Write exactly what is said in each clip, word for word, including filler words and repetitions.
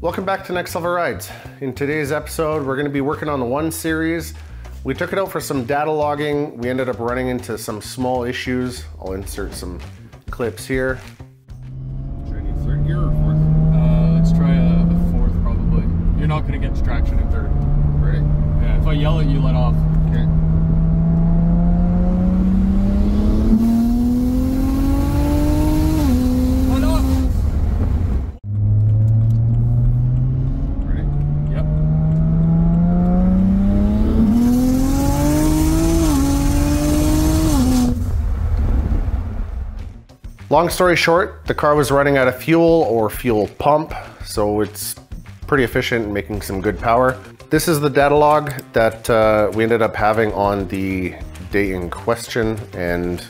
Welcome back to Next Level Rides. In today's episode, we're going to be working on the one series. We took it out for some data logging. We ended up running into some small issues. I'll insert some clips here. Should I need third gear or fourth? Uh, let's try a, a fourth probably. You're not going to get traction in third. Right. Yeah, if I yell at you, let off. Okay. Long story short, the car was running out of fuel or fuel pump, so it's pretty efficient and making some good power. This is the data log that uh, we ended up having on the day in question, and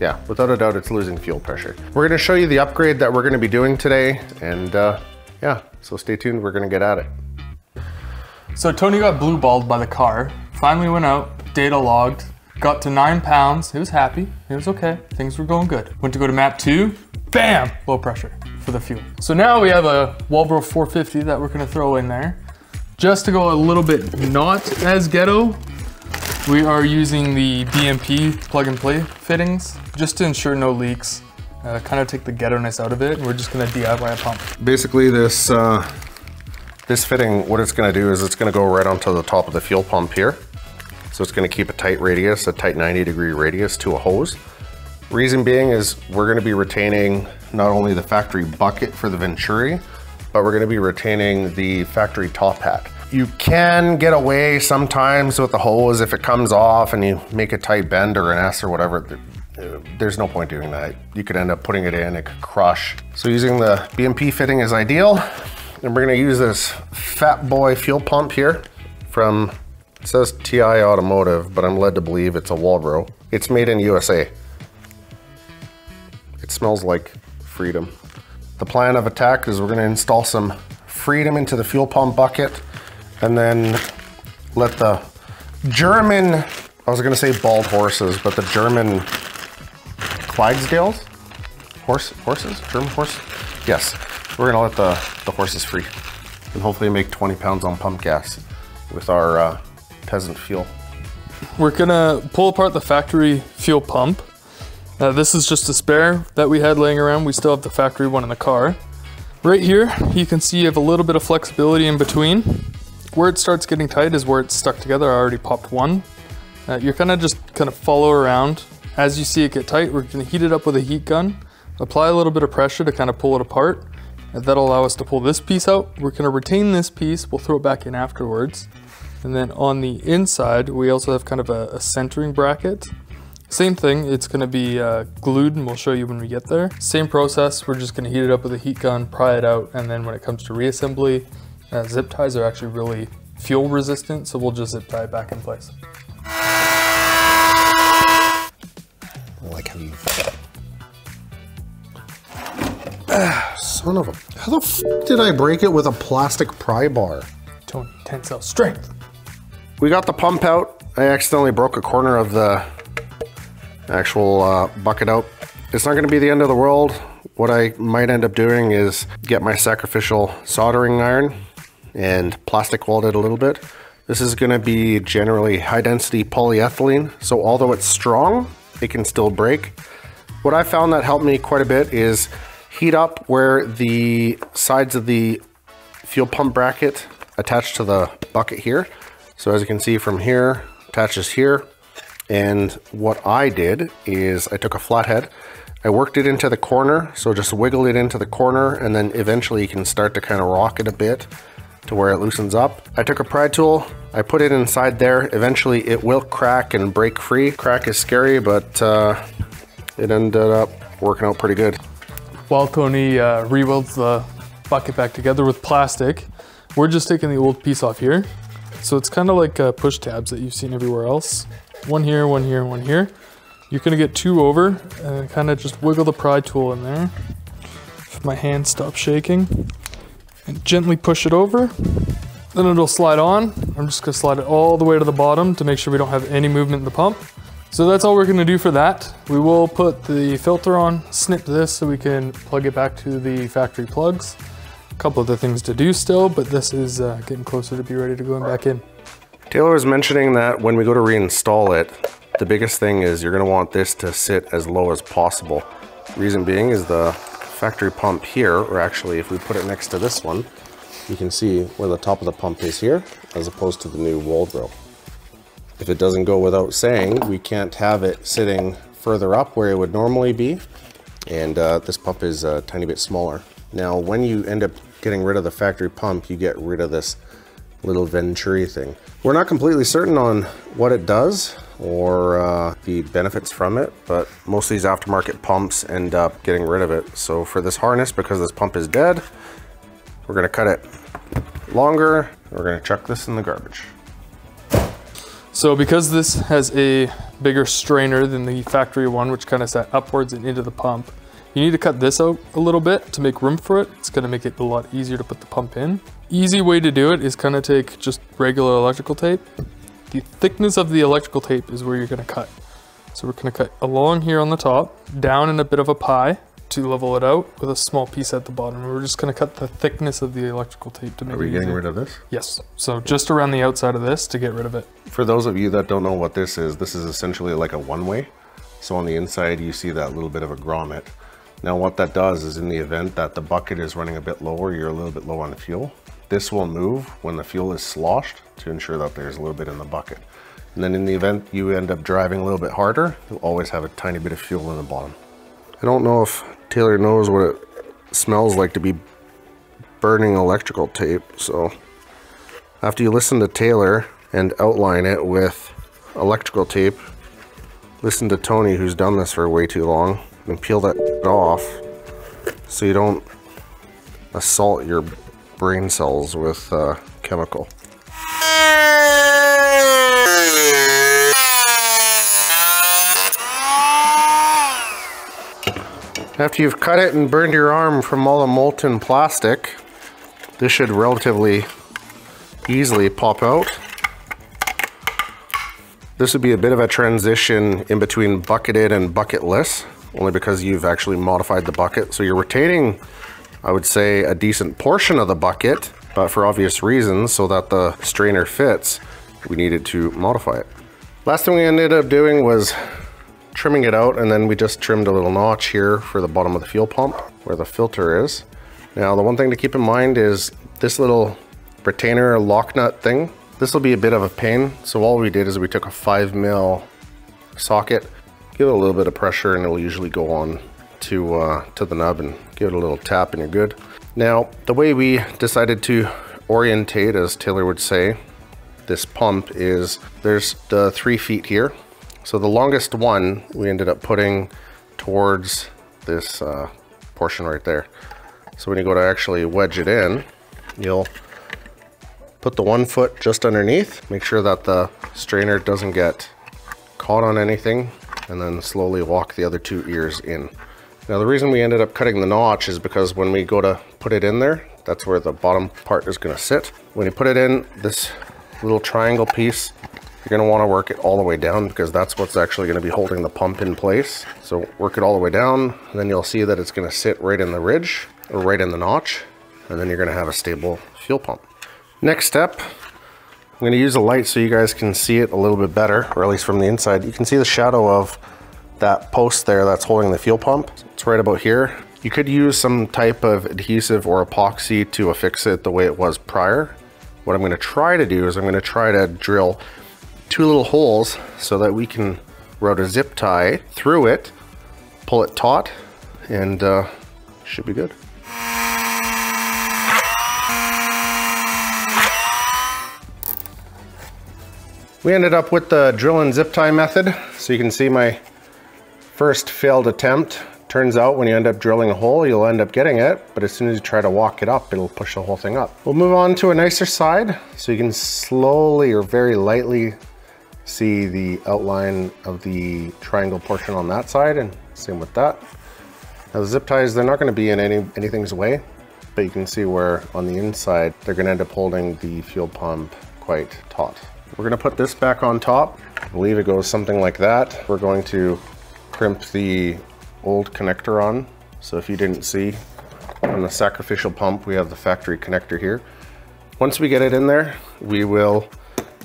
yeah, without a doubt, it's losing fuel pressure. We're going to show you the upgrade that we're going to be doing today, and uh, yeah, so stay tuned, we're going to get at it. So Tony got blue balled by the car, finally went out, data logged, got to nine pounds, he was happy, it was okay, things were going good. Went to go to map two, bam, low pressure for the fuel. So now we have a Walbro four fifty that we're gonna throw in there. Just to go a little bit not as ghetto, we are using the B M P plug and play fittings, just to ensure no leaks, uh, kind of take the ghetto-ness out of it, and we're just gonna D I Y a pump. Basically this, uh, this fitting, what it's gonna do is it's gonna go right onto the top of the fuel pump here. So it's gonna keep a tight radius, a tight ninety degree radius to a hose. Reason being is we're gonna be retaining not only the factory bucket for the Venturi, but we're gonna be retaining the factory top hat. You can get away sometimes with the hose if it comes off and you make a tight bend or an S or whatever. There's no point doing that. You could end up putting it in, it could crush. So using the B M P fitting is ideal. And we're gonna use this Fat Boy fuel pump here from, it says T I Automotive, but I'm led to believe it's a Walbro. It's made in U S A. It smells like freedom. The plan of attack is we're gonna install some freedom into the fuel pump bucket and then let the German, I was gonna say bald horses, but the German Clydesdales? Horse, horses? German horse? Yes, we're gonna let the, the horses free and hopefully make twenty pounds on pump gas with our uh, peasant fuel. We're gonna pull apart the factory fuel pump. Uh, this is just a spare that we had laying around. We still have the factory one in the car. Right here, you can see you have a little bit of flexibility in between. Where it starts getting tight is where it's stuck together. I already popped one. Uh, you're kind of just kind of follow around. As you see it get tight, we're gonna heat it up with a heat gun, apply a little bit of pressure to kind of pull it apart. And that'll allow us to pull this piece out. We're gonna retain this piece. We'll throw it back in afterwards. And then on the inside, we also have kind of a, a centering bracket. Same thing, it's gonna be uh, glued, and we'll show you when we get there. Same process, we're just gonna heat it up with a heat gun, pry it out, and then when it comes to reassembly, uh, zip ties are actually really fuel resistant, so we'll just zip tie it back in place. I like how you... Ah, son of a... How the f did I break it with a plastic pry bar? Tony, tensile strength. We got the pump out. I accidentally broke a corner of the actual uh, bucket out. It's not gonna be the end of the world. What I might end up doing is get my sacrificial soldering iron and plastic weld it a little bit. This is gonna be generally high density polyethylene. So although it's strong, it can still break. What I found that helped me quite a bit is heat up where the sides of the fuel pump bracket attached to the bucket here. So as you can see from here, attaches here. And what I did is I took a flathead, I worked it into the corner. So just wiggle it into the corner and then eventually you can start to kind of rock it a bit to where it loosens up. I took a pry tool, I put it inside there. Eventually it will crack and break free. Crack is scary, but uh, it ended up working out pretty good. While Tony uh, re-welds the bucket back together with plastic, we're just taking the old piece off here. So it's kind of like uh, push tabs that you've seen everywhere else. One here, one here, one here. You're gonna get two over and kind of just wiggle the pry tool in there. If my hand stops shaking and gently push it over, then it'll slide on. I'm just gonna slide it all the way to the bottom to make sure we don't have any movement in the pump. So that's all we're gonna do for that. We will put the filter on, snip this so we can plug it back to the factory plugs. A couple other things to do still, but this is uh, getting closer to be ready to going back in. Taylor was mentioning that when we go to reinstall it, the biggest thing is you're going to want this to sit as low as possible. Reason being is the factory pump here, or actually if we put it next to this one, you can see where the top of the pump is here, as opposed to the new Walbro. If it doesn't go without saying, we can't have it sitting further up where it would normally be, and uh, this pump is a tiny bit smaller. Now, when you end up getting rid of the factory pump, you get rid of this little venturi thing. We're not completely certain on what it does or uh, the benefits from it, but most of these aftermarket pumps end up getting rid of it. So for this harness, because this pump is dead, we're gonna cut it longer. We're gonna chuck this in the garbage. So because this has a bigger strainer than the factory one, which kind of sat upwards and into the pump, you need to cut this out a little bit to make room for it. It's gonna make it a lot easier to put the pump in. Easy way to do it is kind of take just regular electrical tape. The thickness of the electrical tape is where you're gonna cut. So we're gonna cut along here on the top, down in a bit of a pie to level it out with a small piece at the bottom. We're just gonna cut the thickness of the electrical tape to make it easier. Are we getting rid of this? Yes, so just around the outside of this to get rid of it. For those of you that don't know what this is, this is essentially like a one-way. So on the inside, you see that little bit of a grommet. Now what that does is in the event that the bucket is running a bit lower, you're a little bit low on fuel, this will move when the fuel is sloshed to ensure that there's a little bit in the bucket. And then in the event you end up driving a little bit harder, you'll always have a tiny bit of fuel in the bottom. I don't know if Taylor knows what it smells like to be burning electrical tape, so after you listen to Taylor and outline it with electrical tape, listen to Tony, who's done this for way too long, and peel that off so you don't assault your brain cells with uh, chemical. After you've cut it and burned your arm from all the molten plastic, this should relatively easily pop out. This would be a bit of a transition in between bucketed and bucketless, only because you've actually modified the bucket. So you're retaining, I would say, a decent portion of the bucket, but for obvious reasons, so that the strainer fits, we needed to modify it. Last thing we ended up doing was trimming it out, and then we just trimmed a little notch here for the bottom of the fuel pump, where the filter is. Now, the one thing to keep in mind is this little retainer lock nut thing. This will be a bit of a pain, so all we did is we took a five mil socket, give it a little bit of pressure, and it'll usually go on to uh, to the nub, and give it a little tap and you're good. Now, the way we decided to orientate, as Taylor would say, this pump is there's the three feet here. So the longest one we ended up putting towards this uh, portion right there. So when you go to actually wedge it in, you'll put the one foot just underneath, make sure that the strainer doesn't get caught on anything, and then slowly walk the other two ears in. Now, the reason we ended up cutting the notch is because when we go to put it in there, that's where the bottom part is gonna sit. When you put it in, this little triangle piece, you're gonna wanna work it all the way down, because that's what's actually gonna be holding the pump in place. So work it all the way down, and then you'll see that it's gonna sit right in the ridge, or right in the notch, and then you're gonna have a stable fuel pump. Next step, I'm gonna use a light so you guys can see it a little bit better, or at least from the inside. You can see the shadow of that post there that's holding the fuel pump. It's right about here. You could use some type of adhesive or epoxy to affix it the way it was prior. What I'm gonna try to do is I'm gonna try to drill two little holes so that we can route a zip tie through it, pull it taut, and uh, should be good. We ended up with the drill and zip tie method. So you can see my first failed attempt. Turns out when you end up drilling a hole, you'll end up getting it, but as soon as you try to walk it up, it'll push the whole thing up. We'll move on to a nicer side. So you can slowly or very lightly see the outline of the triangle portion on that side, and same with that. Now the zip ties, they're not gonna be in any anything's way, but you can see where on the inside, they're gonna end up holding the fuel pump quite taut. We're gonna put this back on top. I believe it goes something like that. We're going to crimp the old connector on. So if you didn't see, On the sacrificial pump, we have the factory connector here. Once we get it in there, we will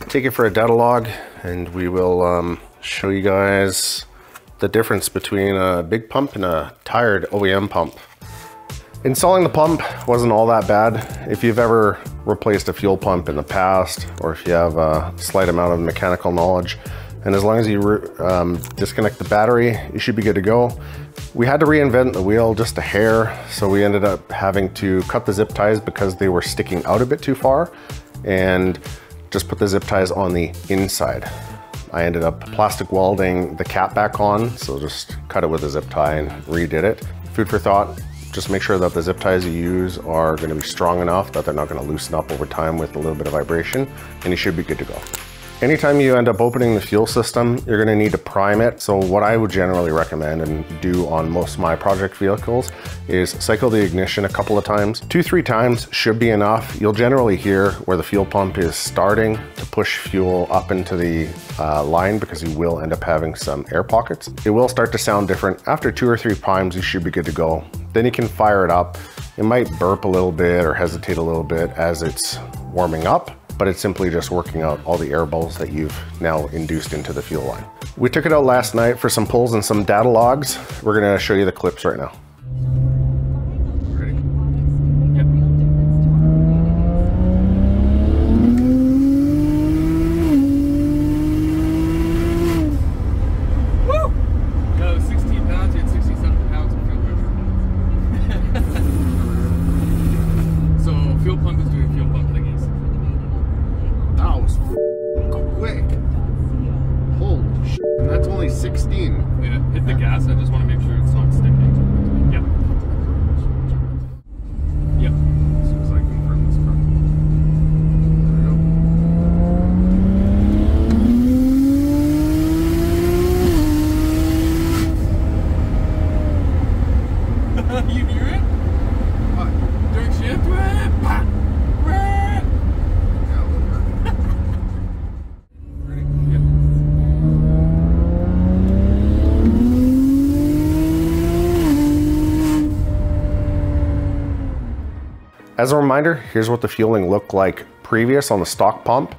take it for a data log, and we will um, show you guys the difference between a big pump and a tired O E M pump. Installing the pump wasn't all that bad. If you've ever replaced a fuel pump in the past, or if you have a slight amount of mechanical knowledge, and as long as you um, disconnect the battery, you should be good to go. We had to reinvent the wheel just a hair, so we ended up having to cut the zip ties because they were sticking out a bit too far, and just put the zip ties on the inside. I ended up plastic welding the cap back on, so just cut it with a zip tie and redid it. Food for thought, just make sure that the zip ties you use are going to be strong enough that they're not going to loosen up over time with a little bit of vibration, and you should be good to go. Anytime you end up opening the fuel system, you're going to need to prime it. So what I would generally recommend and do on most of my project vehicles is cycle the ignition a couple of times. Two, three times should be enough. You'll generally hear where the fuel pump is starting to push fuel up into the uh, line, because you will end up having some air pockets. It will start to sound different. After two or three primes, you should be good to go. Then you can fire it up. It might burp a little bit or hesitate a little bit as it's warming up, but it's simply just working out all the air bubbles that you've now induced into the fuel line. We took it out last night for some pulls and some data logs. We're gonna show you the clips right now. As a reminder, here's what the fueling looked like previous on the stock pump.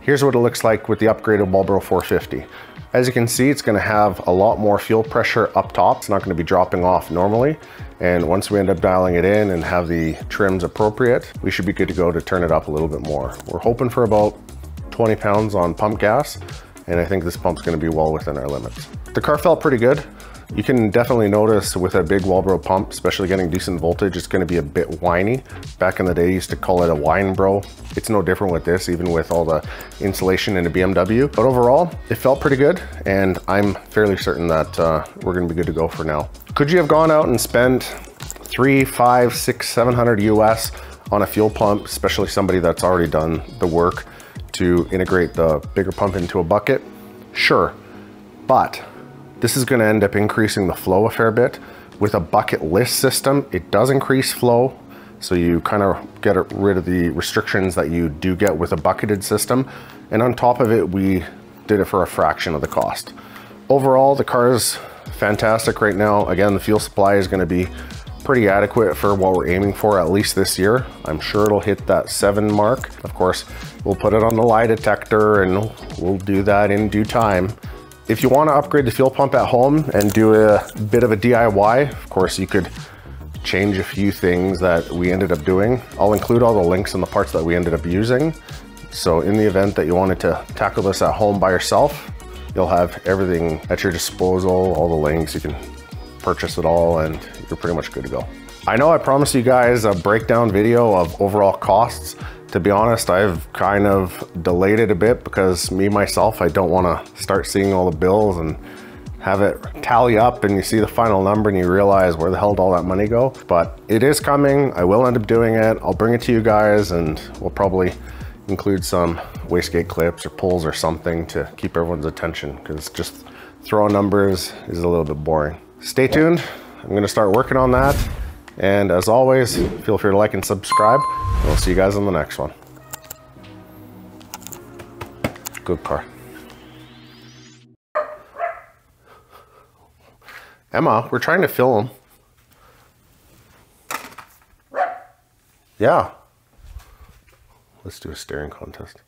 Here's what it looks like with the upgraded Walbro four fifty. As you can see, it's gonna have a lot more fuel pressure up top. It's not gonna be dropping off normally. And once we end up dialing it in and have the trims appropriate, we should be good to go to turn it up a little bit more. We're hoping for about twenty pounds on pump gas, and I think this pump's gonna be well within our limits. The car felt pretty good. You can definitely notice with a big Walbro pump, especially getting decent voltage, it's going to be a bit whiny. Back in the day, you used to call it a whine bro. It's no different with this, even with all the insulation in a B M W. But overall, it felt pretty good, and I'm fairly certain that uh, we're going to be good to go for now. Could you have gone out and spent three, five, six, seven hundred U S on a fuel pump, especially somebody that's already done the work to integrate the bigger pump into a bucket? Sure, but this is going to end up increasing the flow a fair bit. With a bucketless system, it does increase flow, so you kind of get rid of the restrictions that you do get with a bucketed system. And on top of it, we did it for a fraction of the cost. Overall, the car is fantastic right now. Again, the fuel supply is going to be pretty adequate for what we're aiming for, at least this year. I'm sure it'll hit that seven mark. Of course, we'll put it on the lie detector, and we'll do that in due time. If you want to upgrade the fuel pump at home and do a bit of a D I Y, of course, you could change a few things that we ended up doing. I'll include all the links and the parts that we ended up using. So in the event that you wanted to tackle this at home by yourself, you'll have everything at your disposal, all the links, you can purchase it all, and you're pretty much good to go. I know I promised you guys a breakdown video of overall costs. To be honest, I've kind of delayed it a bit because me, myself, I don't want to start seeing all the bills and have it tally up and you see the final number and you realize where the hell did all that money go. But it is coming. I will end up doing it. I'll bring it to you guys, and we'll probably include some wastegate clips or pulls or something to keep everyone's attention, because just throwing numbers is a little bit boring. Stay tuned. I'm going to start working on that. And as always, feel free to like and subscribe. And we'll see you guys on the next one. Good car. Emma, we're trying to film. Yeah. Let's do a staring contest.